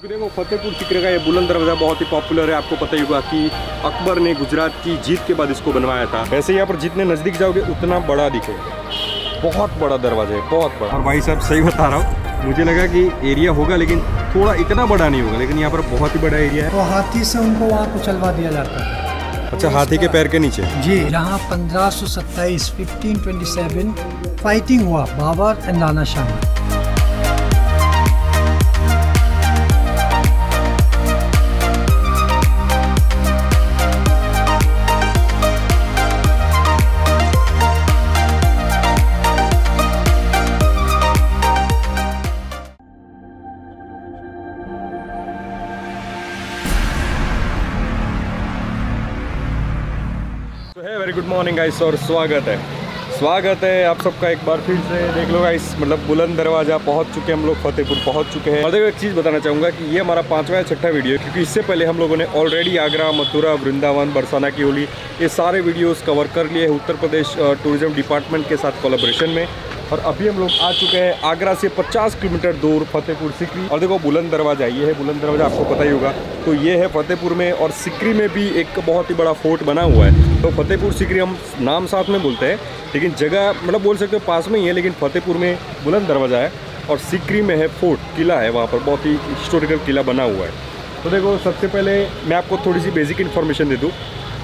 क्योंकि देखो फतेहपुर सिकरी का ये बुलंद दरवाजा बहुत ही पॉपुलर है। आपको पता ही होगा कि अकबर ने गुजरात की जीत के बाद इसको बनवाया था। वैसे यहाँ पर जितने नज़दीक जाओगे उतना बड़ा दिखेगा, बहुत बड़ा दरवाजा है, बहुत बड़ा। और भाई साहब सही बता रहा हूँ, मुझे लगा कि एरिया होगा लेकिन थोड़ा इतना बड़ा नहीं होगा, लेकिन यहाँ पर बहुत ही बड़ा एरिया है। तो हाथी से उनको वहाँ कुचलवा दिया जाता है। अच्छा, हाथी के पैर के नीचे जी, जहाँ 1527 1527 फाइटिंग हुआ Babur and Rana Sanga. Very good morning guys और स्वागत है आप सबका एक बार फिर से। देख लो गाइस, मतलब बुलंद दरवाजा पहुंच चुके हैं हम लोग, फतेहपुर पहुंच चुके हैं। और देखो एक चीज़ बताना चाहूँगा कि ये हमारा 5वां या 6ठा वीडियो है, क्योंकि इससे पहले हम लोगों ने ऑलरेडी आगरा, मथुरा, वृंदावन, बरसाना की होली, ये सारे वीडियोज़ कवर कर लिए उत्तर प्रदेश टूरिज़्म डिपार्टमेंट के साथ कोलाब्रेशन में। और अभी हम लोग आ चुके हैं आगरा से 50 किलोमीटर दूर फतेहपुर सिकरी। और देखो बुलंद दरवाजा, ये है बुलंद दरवाजा, आपको पता ही होगा। तो ये है फतेहपुर में, और सिकरी में भी एक बहुत ही बड़ा फोर्ट बना हुआ है। तो फतेहपुर सिकरी हम नाम साथ में बोलते हैं, लेकिन जगह मतलब बोल सकते हो पास में ही है, लेकिन फतेहपुर में बुलंद दरवाजा है और सिकरी में है फोर्ट, किला है वहाँ पर, बहुत ही हिस्टोरिकल किला बना हुआ है। तो देखो सबसे पहले मैं आपको थोड़ी सी बेसिक इन्फॉर्मेशन दे दूँ।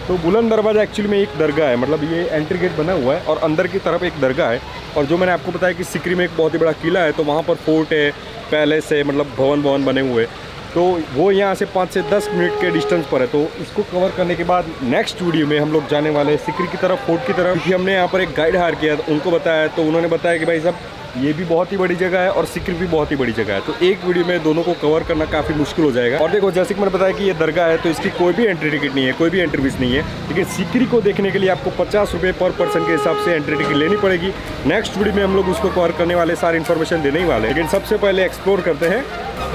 तो बुलंद दरवाजा एक्चुअली में एक दरगाह है, मतलब ये एंट्री गेट बना हुआ है और अंदर की तरफ एक दरगाह है। और जो मैंने आपको बताया कि सिकरी में एक बहुत ही बड़ा किला है, तो वहाँ पर फोर्ट है, पैलेस है, मतलब भवन बने हुए। तो वो यहाँ से 5 से 10 मिनट के डिस्टेंस पर है। तो इसको कवर करने के बाद नेक्स्ट वीडियो में हम लोग जाने वाले हैं सिकरी की तरफ, फोर्ट की तरफ, क्योंकि हमने यहाँ पर एक गाइड हायर किया उनको बताया, तो उन्होंने बताया कि भाई साहब ये भी बहुत ही बड़ी जगह है और सिकरी भी बहुत ही बड़ी जगह है, तो एक वीडियो में दोनों को कवर करना काफ़ी मुश्किल हो जाएगा। और देखो जैसे कि मैंने बताया कि ये दरगाह है, तो इसकी कोई भी एंट्री टिकट नहीं है, कोई भी एंट्री फीस नहीं है, लेकिन सिकरी को देखने के लिए आपको 50 रुपये पर पर्सन के हिसाब से एंट्री टिकट लेनी पड़ेगी। नेक्स्ट वीडियो में हम लोग उसको कवर करने वाले, सारी इन्फॉर्मेशन देने ही वाले, लेकिन सबसे पहले एक्सप्लोर करते हैं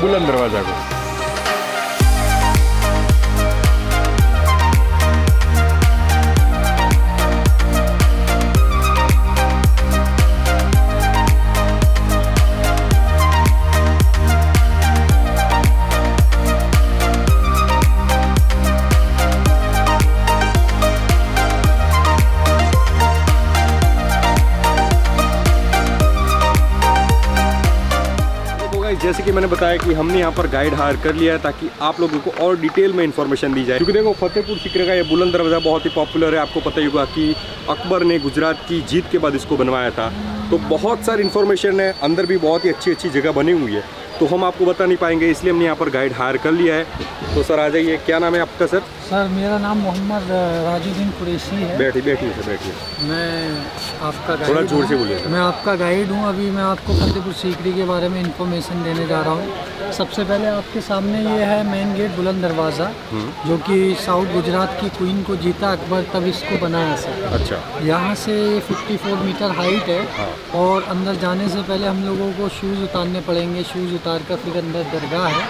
बुलंद दरवाजा को। जैसे कि मैंने बताया कि हमने यहाँ पर गाइड हायर कर लिया है ताकि आप लोगों को और डिटेल में इन्फॉर्मेशन दी जाए, क्योंकि देखो फतेहपुर सिकरी का ये बुलंद दरवाजा बहुत ही पॉपुलर है। आपको पता ही होगा कि अकबर ने गुजरात की जीत के बाद इसको बनवाया था। तो बहुत सारी इन्फॉर्मेशन है, अंदर भी बहुत ही अच्छी जगह बनी हुई है, तो हम आपको बता नहीं पाएंगे, इसलिए हमने यहाँ पर गाइड हायर कर लिया है। तो सर आ जाइए, क्या नाम है आपका सर? सर मेरा नाम मोहम्मद राजुद्दीन कुरेशी है। बैठिए। मैं आपका थोड़ा जोर से बोलिएगा। मैं आपका गाइड हूँ। अभी मैं आपको फतेहपुर सिकरी के बारे में इन्फॉर्मेशन देने जा रहा हूँ। सबसे पहले आपके सामने ये है मेन गेट बुलंद दरवाज़ा, जो कि साउथ गुजरात की क्वीन को जीता अकबर, तब इसको बनाया सर। अच्छा। यहाँ से 54 मीटर हाइट है और अंदर जाने से पहले हम लोगों को शूज़ उतारने पड़ेंगे। शूज़ का फिर अंदर दरगाह है,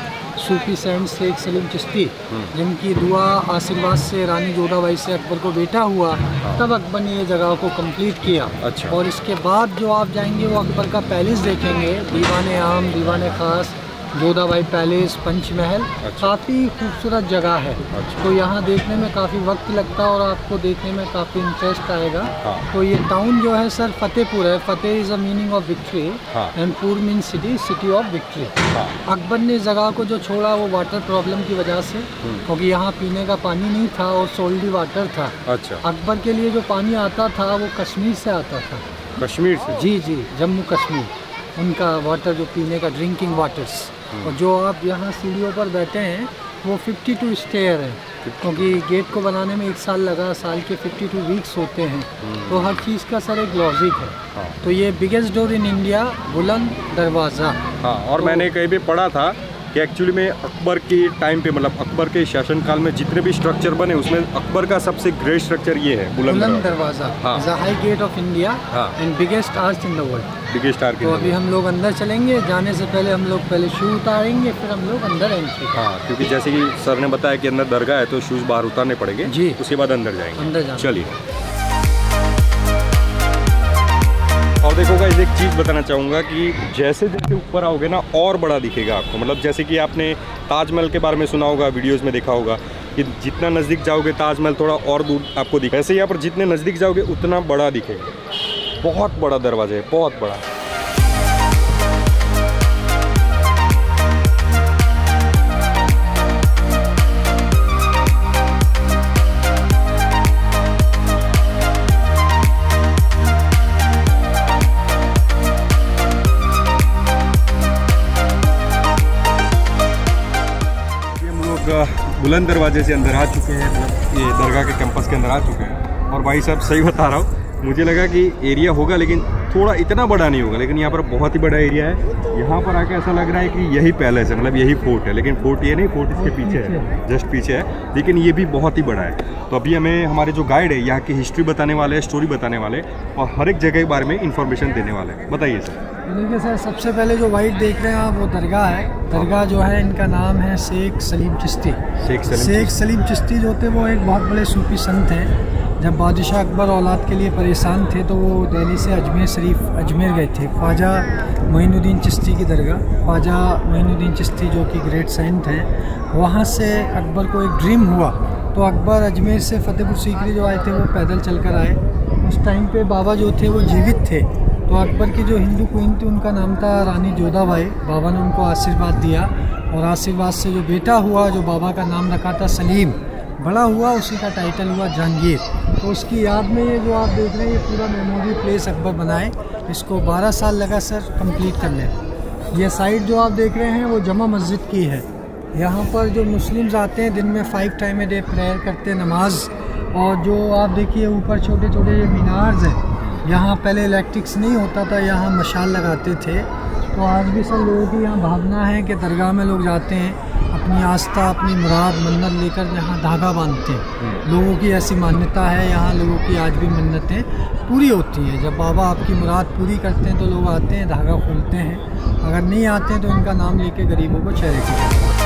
सूफी संत शेख सलीम चिश्ती, जिनकी दुआ आशीर्वाद से रानी जोधा बाई से अकबर को बेटा हुआ, तब अकबर ने ये जगह को कंप्लीट किया। अच्छा। और इसके बाद जो आप जाएंगे वो अकबर का पैलेस देखेंगे, दीवाने आम, दीवाने खास, जोधा बाई पैलेस, पंच महल। अच्छा। काफ़ी खूबसूरत जगह है। अच्छा। तो यहाँ देखने में काफ़ी वक्त लगता है और आपको देखने में काफ़ी इंटरेस्ट आएगा। हाँ। तो ये टाउन जो है सर फतेहपुर है। Fateh is a meaning of victory and pur mean city, city of victory. Akbar ने जगह को जो छोड़ा वो वाटर प्रॉब्लम की वजह से, क्योंकि यहाँ पीने का पानी नहीं था और सोल्डी वाटर था। अच्छा। अकबर के लिए जो पानी आता था वो कश्मीर से आता था। कश्मीर से? जी, जम्मू कश्मीर, उनका वाटर जो पीने का, ड्रिंकिंग वाटर्स। और जो आप यहाँ सीढ़ियों पर बैठे हैं वो 52 स्टेयर है, क्योंकि गेट को बनाने में 1 साल लगा, साल के 52 वीक्स होते हैं। तो हर चीज़ का सर एक लॉजिक है। हाँ। तो ये बिगेस्ट डोर इन इंडिया बुलंद दरवाज़ा। हाँ। और तो मैंने कहीं भी पढ़ा था कि एक्चुअली में अकबर के टाइम पे, मतलब अकबर के शासनकाल में जितने भी स्ट्रक्चर बने उसमें अकबर का सबसे ग्रेट स्ट्रक्चर ये है बुलंद दरवाजा। हाँ। The high gate of India and biggest arch in the world, biggest arch. तो अभी हम लोग अंदर चलेंगे, जाने से पहले हम लोग पहले शूज़ उतारेंगे, फिर हम लोग अंदर आएंगे। हाँ, क्योंकि जैसे कि सर ने बताया कि अंदर दरगाह है तो शूज़ बाहर उतारने पड़ेंगे जी, उसके बाद अंदर जाएंगे। चलिए। और देखो गाइस, एक चीज़ बताना चाहूँगा कि जैसे जैसे ऊपर आओगे ना और बड़ा दिखेगा आपको, मतलब जैसे कि आपने ताजमहल के बारे में सुना होगा, वीडियोज़ में देखा होगा कि जितना नज़दीक जाओगे ताजमहल थोड़ा और दूर आपको दिखे, ऐसे यहाँ पर जितने नज़दीक जाओगे उतना बड़ा दिखेगा। बहुत बड़ा दरवाज़ा है, बहुत बड़ा। बुलंद दरवाजे से अंदर आ चुके हैं, मतलब ये दरगाह के कैंपस के अंदर आ चुके हैं। और भाई साहब सही बता रहा हूँ, मुझे लगा कि एरिया होगा लेकिन थोड़ा इतना बड़ा नहीं होगा, लेकिन यहाँ पर बहुत ही बड़ा एरिया है। यहाँ पर आके ऐसा लग रहा है कि यही पैलेस है, मतलब यही फोर्ट है, लेकिन फोर्ट ये नहीं, फोर्ट इसके पीछे है, जस्ट पीछे है, लेकिन ये भी बहुत ही बड़ा है। तो अभी हमें हमारे जो गाइड है यहाँ की हिस्ट्री बताने वाले, स्टोरी बताने वाले और हर एक जगह के बारे में इन्फॉर्मेशन देने वाले हैं। बताइए सर। सर सबसे पहले जो वाइट देख रहे हैं आप वो दरगाह है। दरगाह जो है इनका नाम है शेख सलीम चिश्ती। शेख सलीम चिश्ती जो थे वो एक बहुत बड़े सूफी संत हैं। जब बादशाह अकबर औलाद के लिए परेशान थे तो वो दिल्ली से अजमेर शरीफ अजमेर गए थे, ख्वाजा मोइनुद्दीन चिश्ती की दरगाह। ख्वाजा मोइनुद्दीन चिश्ती जो कि ग्रेट सेंट हैं, वहाँ से अकबर को एक ड्रीम हुआ, तो अकबर अजमेर से फतेहपुर सिकरी जो आए थे वो पैदल चलकर आए। उस टाइम पे बाबा जो थे वो जीवित थे, तो अकबर की जो हिंदू क्वीन थी उनका नाम था रानी जोधा बाई। बाबा ने उनको आशीर्वाद दिया और आशीर्वाद से जो बेटा हुआ, जो बाबा का नाम रखा था सलीम, बड़ा हुआ, उसी का टाइटल हुआ जहांगीर। तो उसकी याद में ये जो आप देख रहे हैं ये पूरा मेमोरी प्लेस अकबर बनाए। इसको 12 साल लगा सर कंप्लीट करने। ये साइड जो आप देख रहे हैं वो जामा मस्जिद की है। यहाँ पर जो मुस्लिम्स आते हैं दिन में 5 टाइम ए डे प्रेयर करते हैं, नमाज। और जो आप देखिए ऊपर छोटे छोटे ये मीनार्स हैं, यहाँ पहले इलेक्ट्रिक्स नहीं होता था, यहाँ मशाल लगाते थे। तो आज भी सर लोगों की यहाँ भावना है कि दरगाह में लोग जाते हैं अपनी आस्था, अपनी मुराद, मन्नत लेकर यहाँ धागा बांधते हैं। लोगों की ऐसी मान्यता है, यहाँ लोगों की आज भी मन्नतें पूरी होती हैं। जब बाबा आपकी मुराद पूरी करते हैं तो लोग आते हैं, धागा खोलते हैं, अगर नहीं आते हैं तो इनका नाम लेके गरीबों को चैरिटी करते हैं।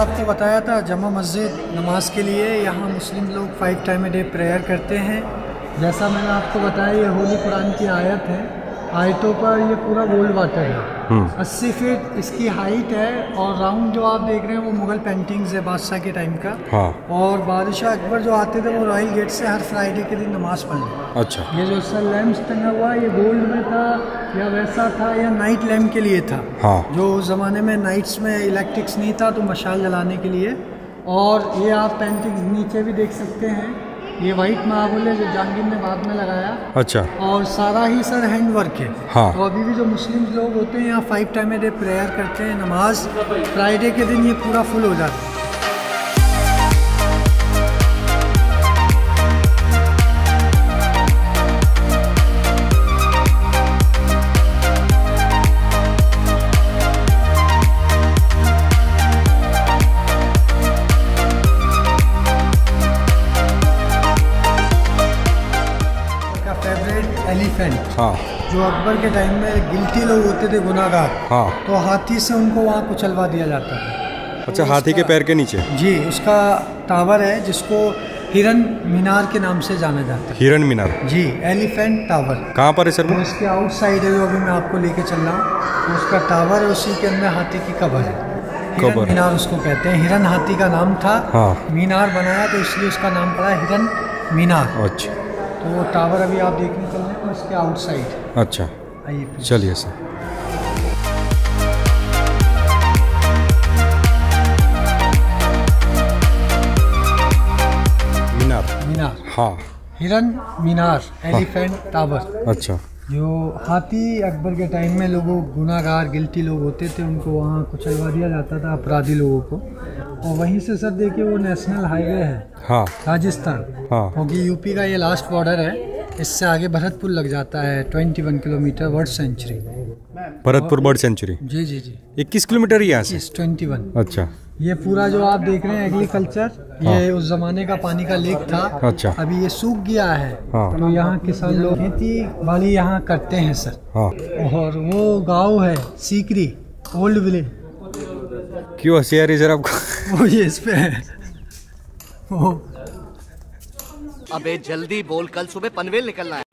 आपको बताया था जामा मस्जिद नमाज के लिए, यहाँ मुस्लिम लोग 5 टाइम ए डे प्रेयर करते हैं। जैसा मैंने आपको बताया ये होली कुरान की आयत है, आयतों पर ये पूरा गोल्ड वाटर है। 80 फीट इसकी हाइट है। और राउंड जो आप देख रहे हैं वो मुगल पेंटिंग्स है बादशाह के टाइम का। हाँ। और बादशाह अकबर जो आते थे वो रॉयल गेट से हर फ्राइडे के दिन नमाज पढ़ लेते। अच्छा। ये जो सन लैम्प टंगा हुआ ये गोल्ड में था या वैसा था या नाइट लैम्प के लिए था। हाँ। जो ज़माने में नाइट्स में इलेक्ट्रिक्स नहीं था तो मशाल जलाने के लिए। और ये आप पेंटिंग्स नीचे भी देख सकते हैं, ये वाइट मार्बल है जो जहांगीर ने बाद में लगाया। अच्छा। और सारा ही सर हैंड वर्क है। हाँ। तो अभी भी जो मुस्लिम लोग होते हैं यहाँ 5 टाइम ए डे प्रेयर करते हैं नमाज, फ्राइडे के दिन ये पूरा फुल हो जाता है। एलिफेंट। हाँ। जो अकबर के टाइम में गिल्टी लोग होते थे, गुनाहगार। हाँ। तो हाथी से उनको वहाँ कुचलवा दिया जाता था। अच्छा। तो हाथी के पैर के नीचे जी उसका टावर है जिसको हिरण मीनार के नाम से जाना जाता है। हिरण मीनार जी। एलिफेंट टावर कहाँ पर है सर? तो इसके आउटसाइड है, अभी मैं आपको लेके चल रहा हूँ। तो उसका टावर है, उसी के अंदर हाथी की कब्र है। हिरण मीनार उसको कहते हैं। हिरण हाथी का नाम था। हाँ। मीनार बनाया तो इसलिए उसका नाम पड़ा हिरण मीनार। अच्छा। तो वो टावर अभी आप देखने चल रहे हैं उसके आउटसाइड। अच्छा। आइए चलिए सर। मीनार। हाँ। हिरण मीनार। हाँ। Elephant tower. अच्छा। जो हाथी अकबर के टाइम में लोगों, गुनाहगार गिल्टी लोग होते थे, उनको वहाँ कुचलवा दिया जाता था, अपराधी लोगों को। और वहीं से सर देखिए वो नेशनल हाईवे है। हाँ। राजस्थान। हाँ। क्योंकि यूपी का ये लास्ट बॉर्डर है, इससे आगे भरतपुर लग जाता है। 21 kilometre bird sanctuary. Bharatpur bird sanctuary जी जी जी। 21 किलोमीटर यहाँ से 21। अच्छा। ये पूरा जो आप देख रहे हैं एग्रीकल्चर। हाँ। ये उस जमाने का पानी का लेक था। अच्छा। अभी ये सूख गया है। हाँ। तो यहाँ किसान लोग खेती बाड़ी यहाँ करते हैं सर। हाँ। और वो गांव है सीकरी ओल्ड विलेज। क्यों हंसी आ रही सर आपको? वो ये इस पे है। अबे जल्दी बोल, कल सुबह पनवेल निकलना है।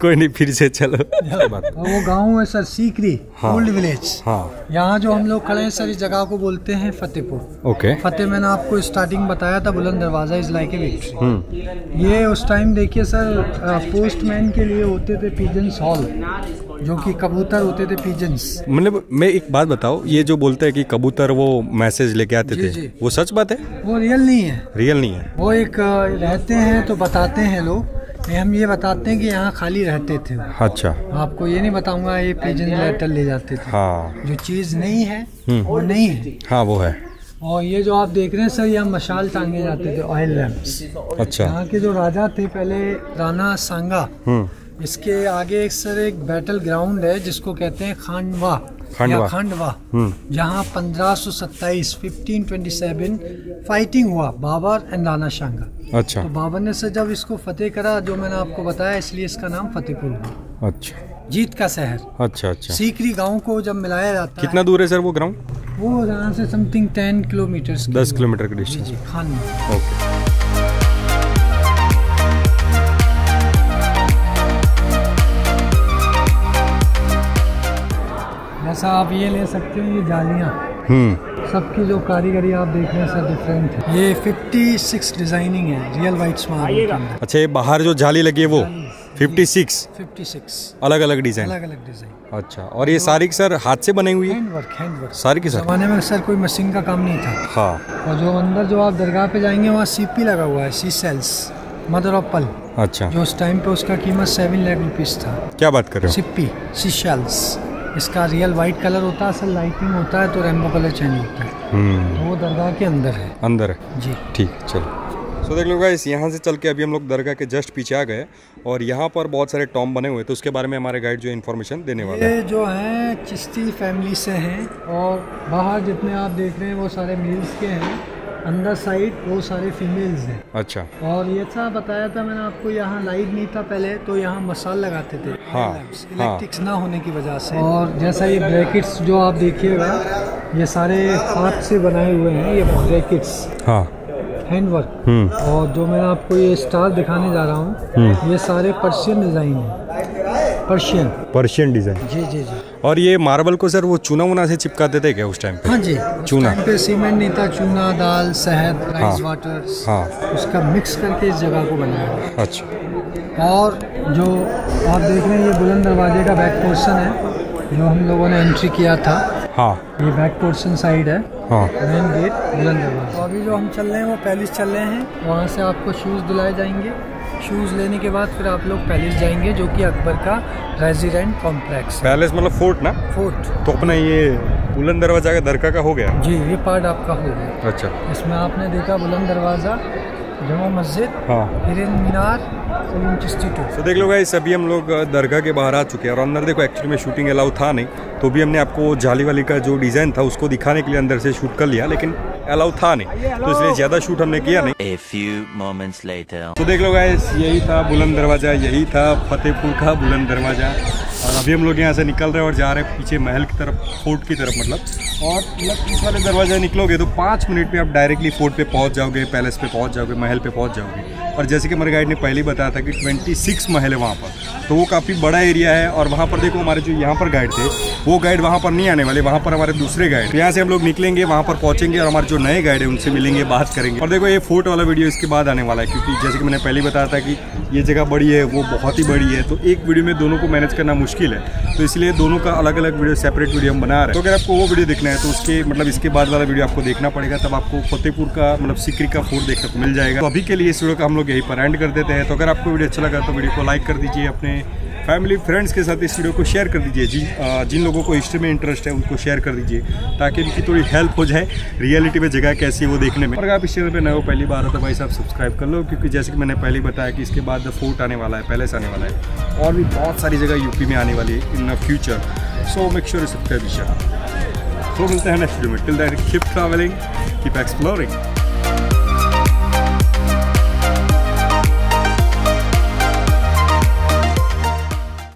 कोई नहीं, फिर से चलो। वो गांव है सर सिकरी, ओल्ड विलेज। हाँ। यहाँ जो हम लोग खड़े हैं सर, इस जगह को बोलते हैं फतेहपुर। ओके। फतेह मैंने आपको स्टार्टिंग बताया था, बुलंद दरवाजा इज लाइक ए विक्ट्री। ये उस टाइम देखिए सर, पोस्टमैन के लिए होते थे पिजन्स हॉल, जो कि कबूतर होते थे पिजन्स। मतलब मैं एक बात बताओ, ये जो बोलते हैं कि कबूतर वो मैसेज लेके आते थे, वो सच बात है? वो रियल नहीं है, रियल नहीं है। वो एक रहते हैं तो बताते हैं लोग, हम ये बताते हैं कि यहाँ खाली रहते थे। अच्छा। आपको ये नहीं बताऊंगा ये पिजन लेटर ले जाते थे। हाँ। जो चीज नहीं है वो नहीं है। हाँ वो है। और ये जो आप देख रहे हैं सर, यहाँ मशाल टांगे जाते थे, ऑयल लैम्प्स। अच्छा। यहाँ के जो राजा थे पहले, राणा सांगा, इसके आगे एक सर एक बैटल ग्राउंड है जिसको कहते हैं खानवा, खांडवा, जहाँ 1527 फाइटिंग हुआ बाबर एंड राणा सांगा। अच्छा। तो बाबर ने से जब इसको फतेह करा, जो मैंने आपको बताया, इसलिए इसका नाम फतेहपुर हुआ। अच्छा। जीत का शहर। अच्छा अच्छा। सिकरी गांव को जब मिलाया जाता है। कितना दूर है सर वो ग्राउंड? वो यहाँ से समथिंग 10 किलोमीटर, 10 किलोमीटर के डिस्टेंस। खानवा। ऐसा आप ये ले सकते हैं, ये जालियाँ सबकी जो कारीगरी आप देख रहे हैं सर डिफरेंट है। ये 56 डिजाइनिंग है, रियल वाइट स्मार्ट। अच्छा। ये बाहर जो जाली लगी है वो 56 अलग अलग डिजाइन, अलग अलग डिजाइन। अच्छा। और ये सारी सर हाथ से बने हुई है, हैंडवर्क। सारी के जमाने में सर कोई मशीन का काम नहीं था। हाँ। और जो अंदर जो आप दरगाह पे जाएंगे वहाँ सीपी लगा हुआ है, सी सेल्स, मदर ऑफ पल। अच्छा। जो उस टाइम पे उसका कीमत 7 लाख रुपीज था। क्या बात कर रहे हो? सीपी, सी सेल्स। इसका रियल वाइट कलर होता है सर, लाइटिंग होता है तो रेनबो कलर चेंज होता है। वो दरगाह के अंदर है, अंदर है जी। ठीक, चलो। सो देख लो गाइस, यहाँ से चल के अभी हम लोग दरगाह के जस्ट पीछे आ गए और यहाँ पर बहुत सारे टॉम्ब बने हुए, तो उसके बारे में हमारे गाइड जो इन्फॉर्मेशन देने वाले हैं। ये जो है चिश्ती फैमिली से हैं, और बाहर जितने आप देख रहे हैं वो सारे मेल्स के हैं, अंदर साइड वो सारे फीमेल्स हैं। अच्छा। और ये था बताया था मैंने आपको, यहाँ लाइट नहीं था पहले, तो यहाँ मसाल लगाते थे। हाँ। इलेक्ट्रिक्स ना होने की वजह से। और जैसा ये ब्रैकेट्स जो आप देखिएगा, ये सारे हाथ से बनाए हुए हैं ये ब्रैकेट्स। हाँ। हैंडवर्क। और जो मैं आपको ये स्टार दिखाने जा रहा हूँ, ये सारे पर्शियन डिजाइन है, पर्शियन डिजाइन। जी जी जी। और ये मार्बल को सर वो चूना वूना से चिपकाते थे क्या उस टाइम पे? हाँ जी, चूना पे। सीमेंट नहीं था, चूना, दाल, शहद, राइस वाटर, हाँ, उसका मिक्स करके इस जगह को बनाया। अच्छा। और जो आप देख रहे हैं ये बुलंद दरवाजे का बैक पोर्शन है, जो हम लोगों ने एंट्री किया था। हाँ। ये बैक पोर्शन साइड है। हाँ। मेन गेट बुलंद दरवाजा। तो अभी जो हम चल रहे हैं वो पैलेस चल रहे हैं, वहाँ से आपको शूज़ दिलाए जाएंगे। शूज लेने के बाद फिर आप लोग पैलेस जाएंगे, जो कि अकबर का रेजिडेंट कॉम्प्लेक्स। पैलेस मतलब फोर्ट ना? फोर्ट। तो अपना ये बुलंद दरवाजा का दरगाह का हो गया जी, ये पार्ट आपका हो गया। अच्छा। इसमें आपने देखा बुलंद दरवाजा, जामा मस्जिद, हाँ, हिरण मीनार, सलीम चिश्ती। तो देख लो गाइस, अभी हम लोग दरगाह के बाहर आ चुके हैं और अंदर देखो एक्चुअली में शूटिंग अलाउ था नहीं, तो भी हमने आपको जाली वाली का जो डिजाइन था उसको दिखाने के लिए अंदर से शूट कर लिया, लेकिन अलाउ था नहीं, तो इसलिए ज्यादा शूट हमने किया नहीं। A few moments later. तो देख लो गाइस, यही था बुलंद दरवाजा, यही था फतेहपुर का बुलंद दरवाजा। और अभी हम लोग यहाँ से निकल रहे हैं और जा रहे हैं पीछे महल की तरफ, फोर्ट की तरफ मतलब। और इस वाले दरवाजा निकलोगे तो 5 मिनट में आप डायरेक्टली फोर्ट पे पहुँच जाओगे, पैलेस पे पहुँच जाओगे, महल पे पहुँच जाओगे। और जैसे कि हमारे गाइड ने पहले ही बताया था कि 26 महल है वहाँ पर, तो वो काफ़ी बड़ा एरिया है। और वहाँ पर देखो हमारे जो यहाँ पर गाइड थे, वो गाइड वहाँ पर नहीं आने वाले, वहाँ पर हमारे दूसरे गाइड। यहाँ से हम लोग निकलेंगे, वहाँ पर पहुँचेंगे और हमारे जो नए गाइड है उनसे मिलेंगे, बात करेंगे। और देखो ये फोर्ट वाला वीडियो इसके बाद आने वाला है, क्योंकि जैसे कि मैंने पहले ही बताया था कि ये जगह बड़ी है, वो बहुत ही बड़ी है, तो एक वीडियो में दोनों को मैनेज करना मुश्किल है, तो इसलिए दोनों का अलग अलग वीडियो, सेपरेट वीडियो हम बना रहे हैं। तो अगर आपको वो वीडियो देखना है तो उसके मतलब इसके बाद वाला वीडियो आपको देखना पड़ेगा, तब आपको फतेहपुर का मतलब सिकरी का फोर्ट देखने को मिल जाएगा। तो अभी के लिए इस वीडियो का हम लोग यहीं पर एंड कर देते हैं। तो अगर आपको वीडियो अच्छा लगा तो वीडियो को लाइक कर दीजिए, अपने फैमिली फ्रेंड्स के साथ इस वीडियो को शेयर कर दीजिए। जिन लोगों को हिस्ट्री में इंटरेस्ट है उनको शेयर कर दीजिए, ताकि उनकी थोड़ी हेल्प हो जाए रियलिटी में जगह कैसी है वो देखने में। और अगर आप इस चैनल पर नए हो, पहली बार हो तो भाई साहब सब्सक्राइब कर लो, क्योंकि जैसे कि मैंने पहले बताया कि इसके बाद फोर्ट आने वाला है, पैलेस आने वाला है, और भी बहुत सारी जगह यूपी में आने वाली है in the future. So make sure you subscribe. तो मिलते हैं नेक्स्ट वीडियो में, till then keep travelling, keep exploring.